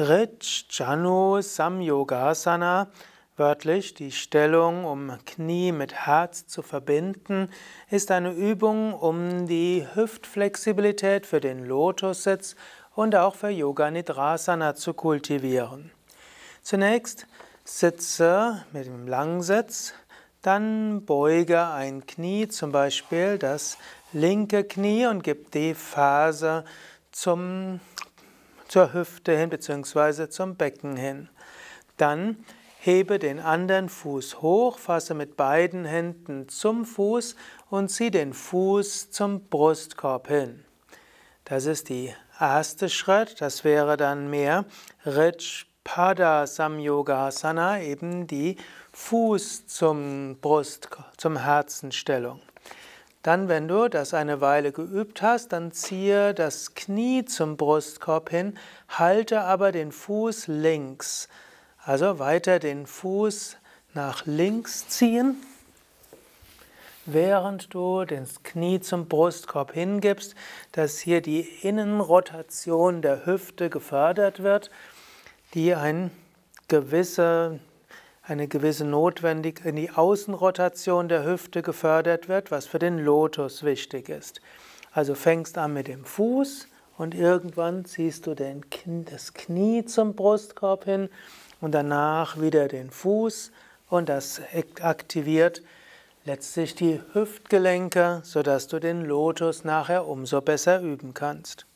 Hrid Janu Samyogasana, wörtlich die Stellung, um Knie mit Herz zu verbinden, ist eine Übung, um die Hüftflexibilität für den Lotussitz und auch für Yoga Nidrasana zu kultivieren. Zunächst sitze mit dem Langsitz, dann beuge ein Knie, zum Beispiel das linke Knie, und gib die Ferse zur Hüfte hin bzw. zum Becken hin. Dann hebe den anderen Fuß hoch, fasse mit beiden Händen zum Fuß und ziehe den Fuß zum Brustkorb hin. Das ist der erste Schritt, das wäre dann mehr Hrid Pada Samyogasana, eben die Fuß zum Herzenstellung. Dann, wenn du das eine Weile geübt hast, dann ziehe das Knie zum Brustkorb hin, halte aber den Fuß links. Also weiter den Fuß nach links ziehen, während du das Knie zum Brustkorb hingibst, dass hier die Innenrotation der Hüfte gefördert wird, die eine gewisse Notwendigkeit in die Außenrotation der Hüfte gefördert wird, was für den Lotus wichtig ist. Also fängst an mit dem Fuß und irgendwann ziehst du das Knie zum Brustkorb hin und danach wieder den Fuß, und das aktiviert letztlich die Hüftgelenke, sodass du den Lotus nachher umso besser üben kannst.